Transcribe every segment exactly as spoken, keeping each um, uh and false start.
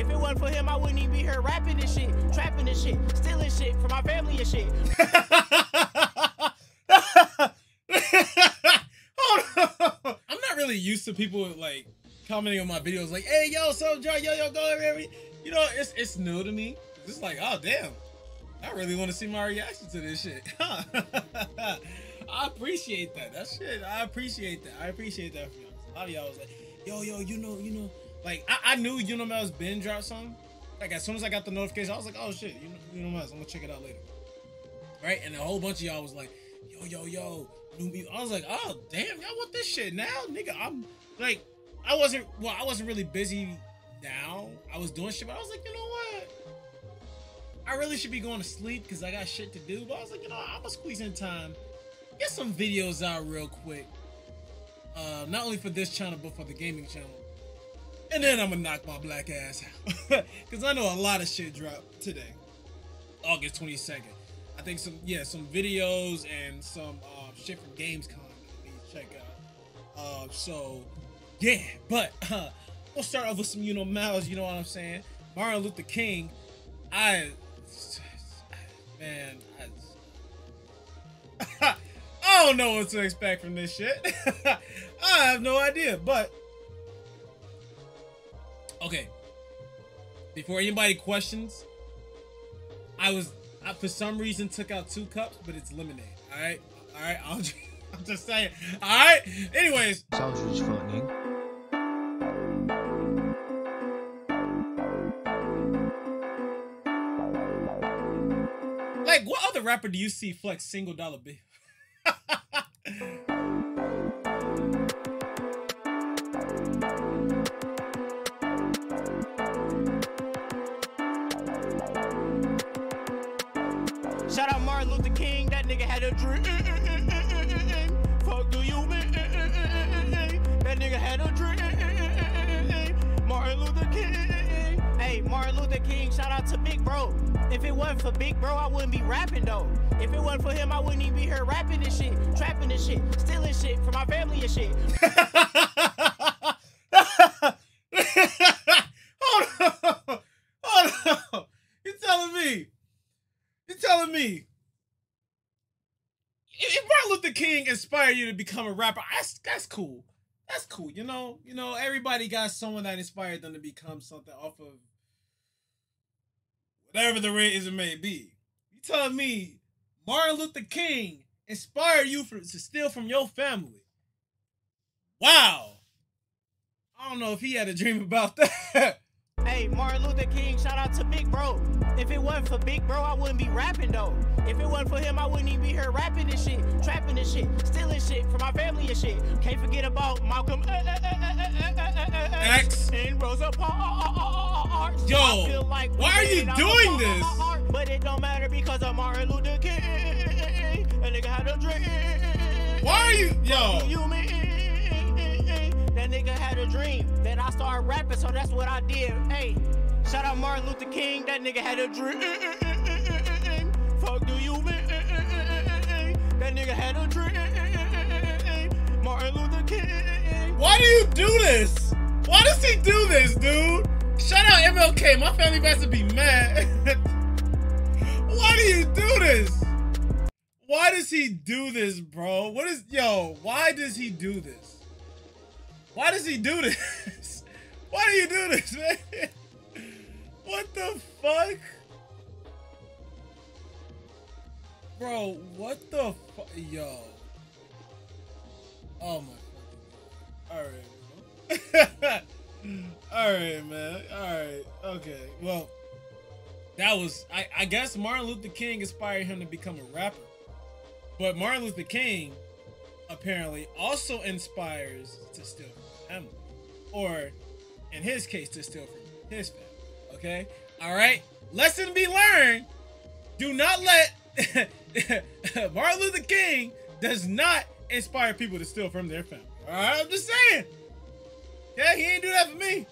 If it wasn't for him, I wouldn't even be here rapping this shit, trapping this shit, stealing shit from my family and shit. I'm not really used to people like commenting on my videos like, hey, yo, so dry, yo, yo, go, baby. You know, it's it's new to me. It's like, oh, damn. I really want to see my reaction to this shit. Huh. I appreciate that. That shit. I appreciate that. I appreciate that from y'all. A lot of y'all was like, yo, yo, you know, you know. Like, I, I knew Yuno Miles Ben dropped something. Like, as soon as I got the notification, I was like, oh, shit, you know, Yuno Miles, I'm going to check it out later. Right? And a whole bunch of y'all was like, yo, yo, yo. I was like, oh, damn, y'all want this shit now? Nigga, I'm, like, I wasn't, well, I wasn't really busy now. I was doing shit, but I was like, you know what? I really should be going to sleep because I got shit to do. But I was like, you know, I'm going to squeeze in time. Get some videos out real quick. Uh, not only for this channel, but for the gaming channel. And then I'm gonna knock my black ass out. Cause I know a lot of shit dropped today. August twenty-second. I think some, yeah, some videos and some uh, shit from Gamescom that you need to check out. Uh, so, yeah, but uh, we'll start off with some Yuno Miles, you know what I'm saying? Martin Luther King, I, man, I, I don't know what to expect from this shit. I have no idea, but okay, before anybody questions, I was, I for some reason took out two cups, but it's lemonade, all right? All right, I'll just, I'm just saying, all right? Anyways. Sausage funny. Like, what other rapper do you see flex single dollar bill? Shout out Martin Luther King, that nigga had a dream. Fuck do you mean? That nigga had a dream. Martin Luther King. Hey, Martin Luther King, shout out to Big Bro. If it wasn't for Big Bro, I wouldn't be rapping though. If it wasn't for him, I wouldn't even be here rapping this shit, trapping this shit, stealing shit from my family and shit. Inspire you to become a rapper. That's that's cool. That's cool. You know, you know, everybody got someone that inspired them to become something off of whatever the reason may be. You telling me Martin Luther King inspired you for, to steal from your family? Wow. I don't know if he had a dream about that. Hey, Martin Luther King, shout out to Big Bro. If it wasn't for Big Bro, I wouldn't be rapping though. If it wasn't for him, I wouldn't even be here rapping this shit, trapping this shit, stealing shit from my family and shit. Can't forget about Malcolm X and Rosa Paul. Yo, like why are you doing this? But it don't matter because I'm Martin Luther King. That nigga had a dream. Why are you, yo? That nigga had a dream, then I started rapping, so that's what I did. Hey, shout out Martin Luther King, that nigga had a dream. Fuck do you mean? That nigga had a dream. Martin Luther King. Why do you do this? Why does he do this, dude? Shout out M L K, my family about to be mad. Why do you do this? Why does he do this, bro? What is, yo, why does he do this? Why does he do this? Why do you do this, man? What the fuck? Bro, what the fuck? Yo. Oh my fucking. Alright, bro. Alright, man. Alright. Okay. Well, that was, I, I guess Martin Luther King inspired him to become a rapper. But Martin Luther King apparently also inspires to steal from him, or in his case to steal from his family. Okay, all right, lesson be learned. Do not let Martin Luther King does not inspire people to steal from their family. All right, I'm just saying. Yeah, he ain't do that for me.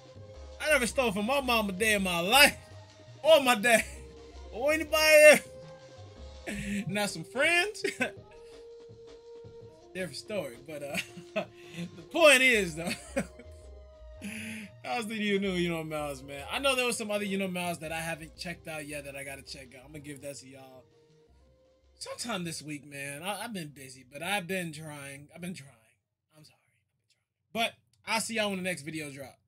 I never stole from my mama day in my life, or my dad, or anybody else. Now some friends. Different story, but uh, the point is though, That was the Yuno Yuno Miles, man. I know there was some other Yuno Miles that I haven't checked out yet that I gotta check out. I'm gonna give that to y'all sometime this week, man. I, I've been busy, but I've been trying. I've been trying. I'm sorry. I've been trying. But I'll see y'all when the next video drops.